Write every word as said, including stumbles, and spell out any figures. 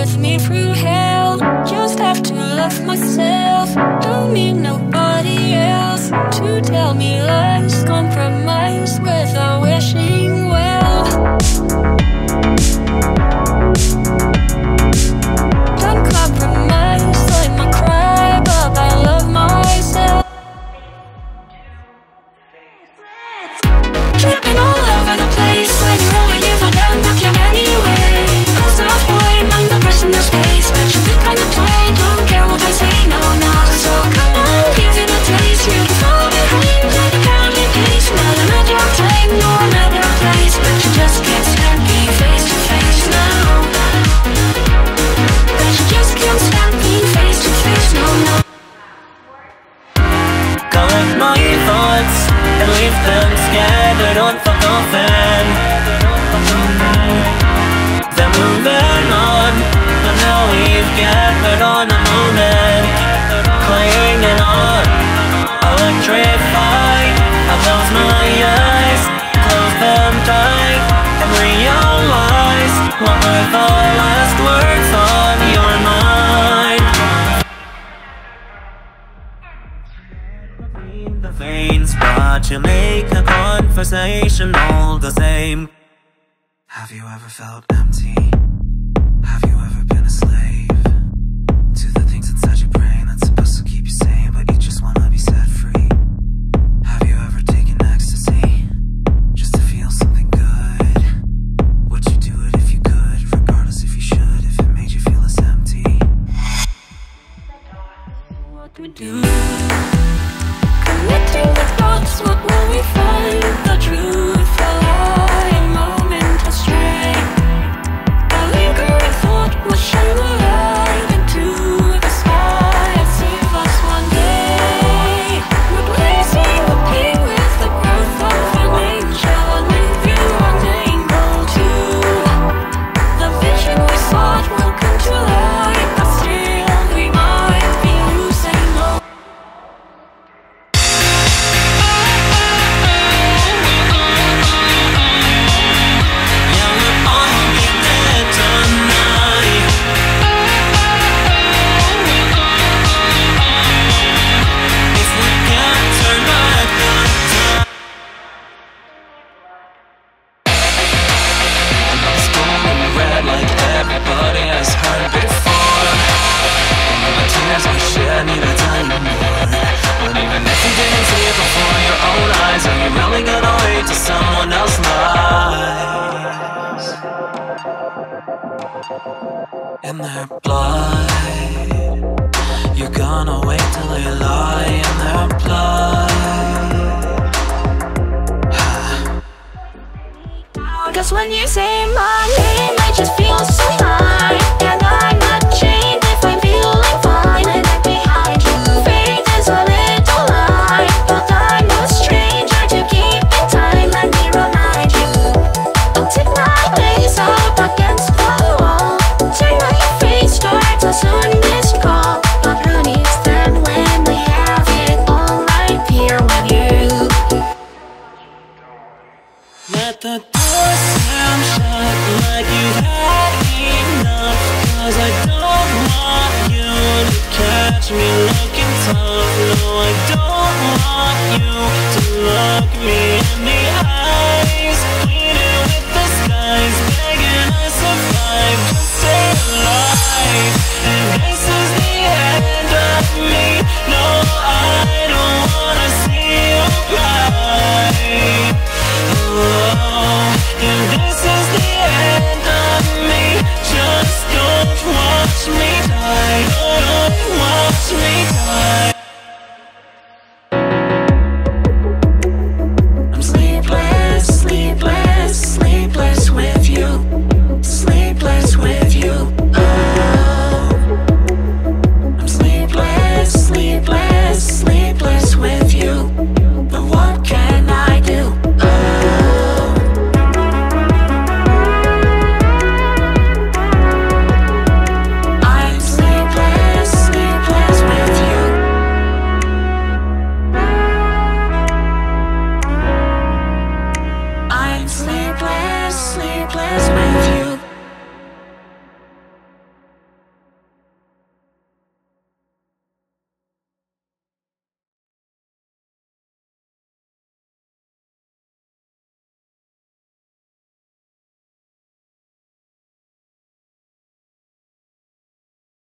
with me through hell. Just have to love myself. Don't need nobody else to tell me lies. Compromise without wishing well. Don't compromise, let me cry, but I love myself. Tripping all over the place. When you're over, you fall down, fuck you anyway. I'm so off point, I'm the person of space. But you pick on the play, don't care what I say, no, no. So come on, give it a taste. You can fall behind at a pounding pace. Not a matter of time, no matter of place. But you just can't stand being face to face, no. But you just can't stand being face to face, no, no. Collect my thoughts and leave them scattered on fuck off and they're moving on, but now we've gathered on a moment, playing it on, electrified. I close my eyes, close them tight, and realize what were the last words on your mind. Between the veins, but you make a conversation all the same. Have you ever felt empty? Have you ever been a slave to the things inside your brain that's supposed to keep you sane, but you just wanna be set free? Have you ever taken ecstasy just to feel something good? Would you do it if you could, regardless if you should, if it made you feel as empty? What do we do? Connecting the thoughts, what will we find? The truth, the lie, a moment astray. A lingering thought will shine a light into the sky and save us one day. Replacing the pain with the growth of an angel, a new view, a name goal too. The vision we sought will come to light, but still we might be losing all. Now we're all in there tonight. If we can't turn back the time, it's going red like everybody has heard before. The tears we shed need a time more. But even if you didn't see it before your own eyes, are you really gonna wait till someone else lies? In their blood, you're gonna wait till they lie in their blood. Cause when you say my name, I just feel so high.